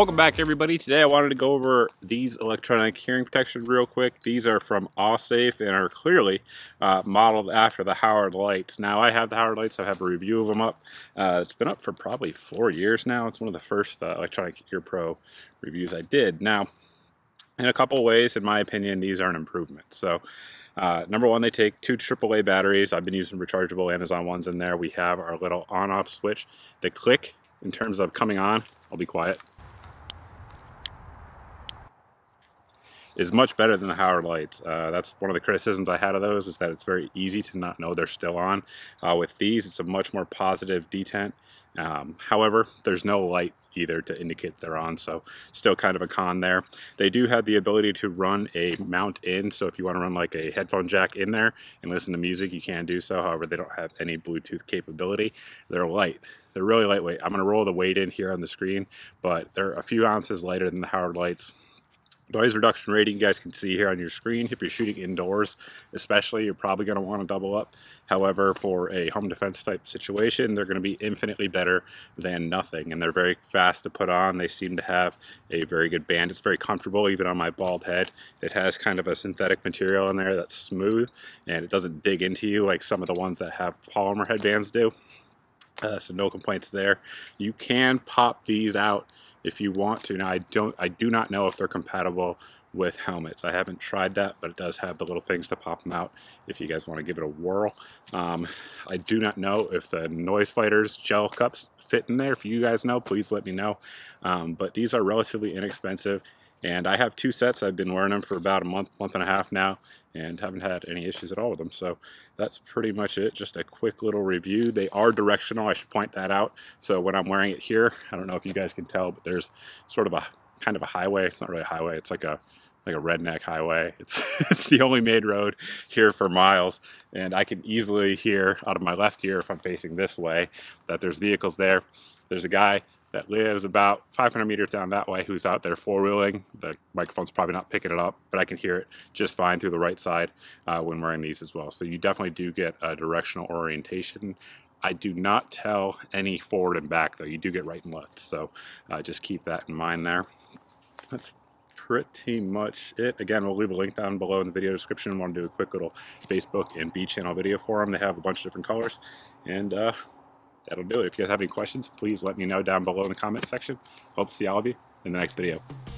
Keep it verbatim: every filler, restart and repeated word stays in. Welcome back, everybody. Today I wanted to go over these electronic hearing protection real quick. These are from Awesafe and are clearly uh, modeled after the Howard Leights. Now, I have the Howard Leights. I have a review of them up. Uh, it's been up for probably four years now. It's one of the first uh, electronic ear pro reviews I did. Now, in a couple ways, in my opinion, these are an improvement. So, Uh, number one, they take two triple A batteries. I've been using rechargeable Amazon ones in there. We have our little on-off switch. The click, in terms of coming on, I'll be quiet, is much better than the Howard Leights. Uh, that's one of the criticisms I had of those, is that it's very easy to not know they're still on. Uh, with these, it's a much more positive detent. Um, however, there's no light either to indicate they're on, so still kind of a con there. They do have the ability to run a mount in, so if you want to run like a headphone jack in there and listen to music, you can do so. However, they don't have any Bluetooth capability. They're light. They're really lightweight. I'm going to roll the weight in here on the screen, but they're a few ounces lighter than the Howard Leights. Noise reduction rating, you guys can see here on your screen. If you're shooting indoors especially, you're probably going to want to double up. However, for a home defense type situation, they're going to be infinitely better than nothing, and they're very fast to put on. They seem to have a very good band. It's very comfortable even on my bald head. It has kind of a synthetic material in there that's smooth, and it doesn't dig into you like some of the ones that have polymer headbands do. Uh, so no complaints there. You can pop these out if you want to. Now, I don't, I do not know if they're compatible with helmets. I haven't tried that, but it does have the little things to pop them out if you guys want to give it a whirl. Um, I do not know if the Noise Fighters gel cups fit in there. If you guys know, please let me know. Um, but these are relatively inexpensive, and I have two sets. I've been wearing them for about a month, month and a half now, and haven't had any issues at all with them. So that's pretty much it. Just a quick little review. They are directional. I should point that out. So when I'm wearing it here, I don't know if you guys can tell, but there's sort of a kind of a highway. It's not really a highway. It's like a like a redneck highway. It's it's the only made road here for miles, and I can easily hear out of my left ear if I'm facing this way that there's vehicles there. There's a guy that lives about five hundred meters down that way who's out there four-wheeling. The microphone's probably not picking it up, but I can hear it just fine through the right side uh, when wearing these as well. So you definitely do get a directional orientation. I do not tell any forward and back, though. You do get right and left, so uh, just keep that in mind there. That's pretty much it. Again, we'll leave a link down below in the video description. I want to do a quick little Facebook and B channel video for them. They have a bunch of different colors, and uh, that'll do it. If you guys have any questions, please let me know down below in the comment section. Hope to see all of you in the next video.